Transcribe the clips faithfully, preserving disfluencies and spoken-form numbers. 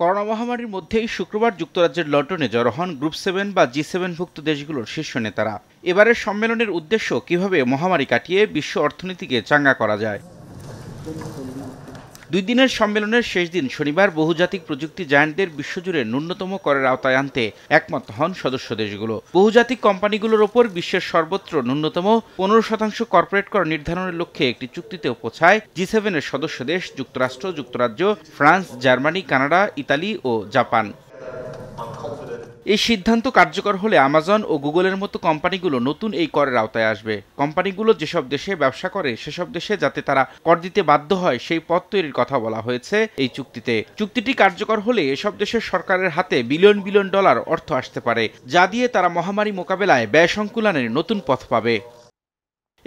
Corona মহামারীর মধ্যেই শুক্রবার যুক্তরাজ্যের লন্ডনে জড়ো হন গ্রুপ সেভেন বা জি সেভেনভুক্ত দেশগুলোর শীর্ষ নেতারা। এবারের সম্মেলনের উদ্দেশ্য কিভাবে মহামারী কাটিয়ে বিশ্ব অর্থনীতিকে চাঙ্গা করা যায়। দুই দিনের সম্মেলনের শেষ দিন শনিবার বহুজাতিক প্রযুক্তি জায়ান্টদের বিশ্বজুড়ে ন্যূনতম করের আওতায় আনতে একমত হন সদস্য দেশগুলো। বহুজাতিক কোম্পানিগুলোর ওপর বিশ্বের সর্বত্র ন্যূনতম পনেরো শতাংশ কর্পোরেট কর নির্ধারণের লক্ষ্যে একটি চুক্তিতেও পৌঁছায় জি সেভেনের সদস্য দেশ যুক্তরাষ্ট্র, যুক্তরাজ্য, ফ্রান্স, জার্মানি, কানাডা, ইতালি ও জাপান। এই সিদ্ধান্ত কার্যকর হলে আমাজন ও গুগলের মতো কোম্পানিগুলো নতুন এই করের আওতায় আসবে। কোম্পানিগুলো যেসব দেশে ব্যবসা করে সেসব দেশে যাতে তারা কর দিতে বাধ্য হয় সেই পথ তৈরির কথা বলা হয়েছে এই চুক্তিতে। চুক্তিটি কার্যকর হলে এসব দেশের সরকারের হাতে বিলিয়ন বিলিয়ন ডলার অর্থ আসতে পারে, যা দিয়ে তারা মহামারী মোকাবেলায় ব্যয় সংকুলানের নতুন পথ পাবে।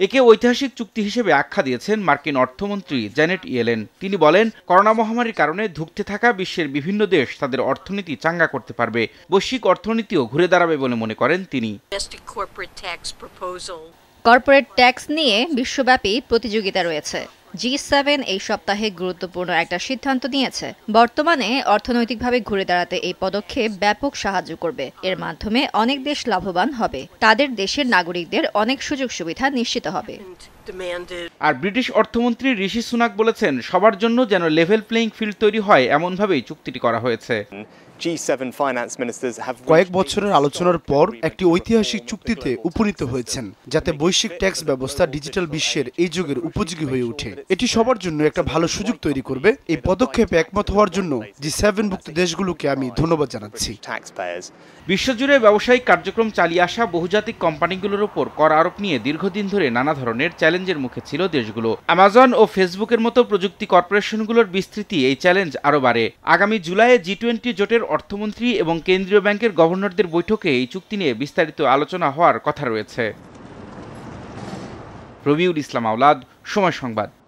একে ঐতিহাসিক চুক্তি হিসেবে আখ্যা দিয়েছেন মার্কিন অর্থমন্ত্রী জ্যানেট ইয়েলেন। তিনি বলেন, করোনা মহামারীর কারণে ধুঁকতে থাকা বিশ্বের বিভিন্ন দেশ তাদের অর্থনীতি চাঙ্গা করতে পারবে, বৈশ্বিক অর্থনীতিও ঘুরে দাঁড়াবে বলে মনে করেন তিনি। কর্পোরেট ট্যাক্স নিয়ে বিশ্বব্যাপী প্রতিযোগিতা রয়েছে। জি সেভেন এই সপ্তাহে গুরুত্বপূর্ণ একটা সিদ্ধান্ত নিয়েছে। বর্তমানে অর্থনৈতিকভাবে ঘুরে দাঁড়াতে এই পদক্ষেপ ব্যাপক সাহায্য করবে। এর মাধ্যমে অনেক দেশ লাভবান হবে, তাদের দেশের নাগরিকদের অনেক সুযোগ সুবিধা নিশ্চিত হবে। আর ব্রিটিশ অর্থমন্ত্রী ঋষি সুনাক বলেছেন, সবার জন্য যেন লেভেল প্লেইং ফিল্ড তৈরি হয় এমনভাবেই চুক্তিটি করা হয়েছে। কয়েক বছরের আলোচনার পর একটি ঐতিহাসিক চুক্তিতে উপনীত হয়েছেন, যাতে বৈশ্বিক ট্যাক্স ব্যবস্থা ডিজিটাল বিশ্বের এই যুগের উপযোগী হয়ে ওঠে। এটি সবার জন্য একটা ভালো সুযোগ তৈরি করবে। এই পদক্ষেপে একমত হওয়ার জন্য জি সেভেনভুক্ত দেশগুলোকে আমি ধন্যবাদ জানাচ্ছি। বিশ্বজুড়ে ব্যবসায়িক কার্যক্রম চালিয়ে আসা বহুজাতিক কোম্পানিগুলোর ওপর কর আরোপ নিয়ে দীর্ঘদিন ধরে নানা ধরনের চ্যালেঞ্জের মুখে ছিল দেশগুলো। আমাজন ও ফেসবুকের মতো প্রযুক্তি কর্পোরেশনগুলোর বিস্তৃতি এই চ্যালেঞ্জ আরও বাড়ে। আগামী জুলাইয়ে জি টোয়েন্টি জোটের অর্থমন্ত্রী এবং কেন্দ্রীয় ব্যাংকের গভর্নরদের বৈঠকে এই চুক্তি নিয়ে বিস্তারিত আলোচনা হওয়ার কথা রয়েছে। রবিউল ইসলাম আওলাদ, সময় সংবাদ।